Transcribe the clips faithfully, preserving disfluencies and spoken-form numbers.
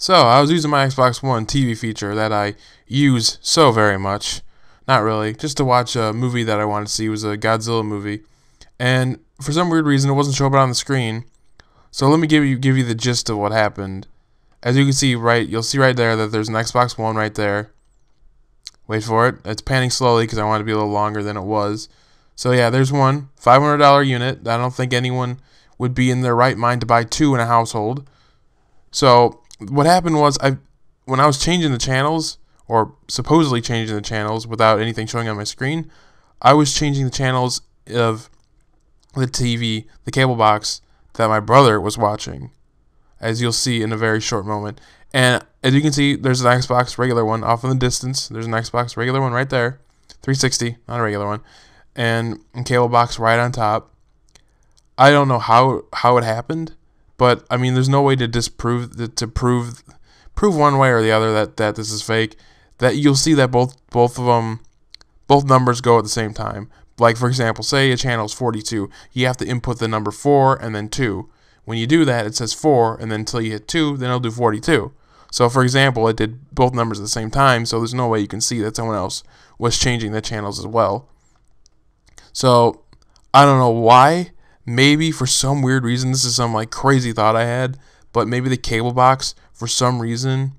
So I was using my Xbox One T V feature that I use so very much, not really, just to watch a movie that I wanted to see. It was a Godzilla movie, and for some weird reason it wasn't showing up on the screen. So let me give you give you the gist of what happened. As you can see, right, you'll see right there that there's an Xbox One right there. Wait for it. It's panning slowly because I want it to be a little longer than it was. So yeah, there's one five hundred dollar unit. I don't think anyone would be in their right mind to buy two in a household. So what happened was, I when I was changing the channels, or supposedly changing the channels without anything showing on my screen, I was changing the channels of the T V, the cable box that my brother was watching, as you'll see in a very short moment. And as you can see, there's an Xbox regular one off in the distance. There's an Xbox regular one right there, three sixty, not a regular one, and a cable box right on top. I don't know how how it happened, but I mean, there's no way to disprove to prove prove one way or the other that that this is fake. That you'll see that both both of them, both numbers go at the same time. Like, for example, say a channel is forty-two, you have to input the number four and then two. When you do that, it says four, and then until you hit two, then it'll do forty-two. So, for example, it did both numbers at the same time, so there's no way you can see that someone else was changing the channels as well. So, I don't know why. Maybe for some weird reason, this is some like crazy thought I had, but maybe the cable box, for some reason,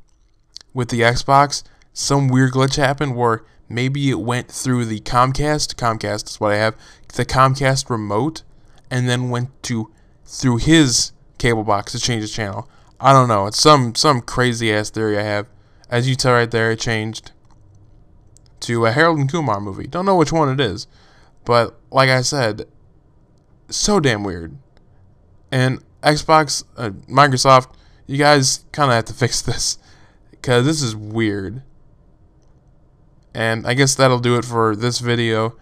with the Xbox, some weird glitch happened where maybe it went through the Comcast, Comcast is what I have, the Comcast remote, and then went to through his cable box to change the channel. I don't know. It's some some crazy ass theory I have. As you tell right there, it changed to a Harold and Kumar movie. Don't know which one it is, but like I said, so damn weird. And Xbox, uh, Microsoft, you guys kind of have to fix this, because this is weird. And I guess that'll do it for this video.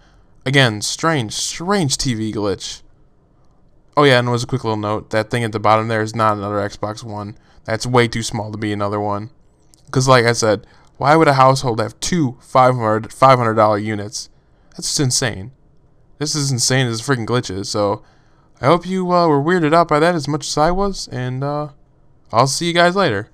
Again, strange, strange T V glitch. Oh yeah, and it was a quick little note. That thing at the bottom there is not another Xbox One. That's way too small to be another one. Because like I said, why would a household have two five hundred dollar units? That's just insane. This is insane as freaking glitches. So I hope you uh, were weirded out by that as much as I was. And uh, I'll see you guys later.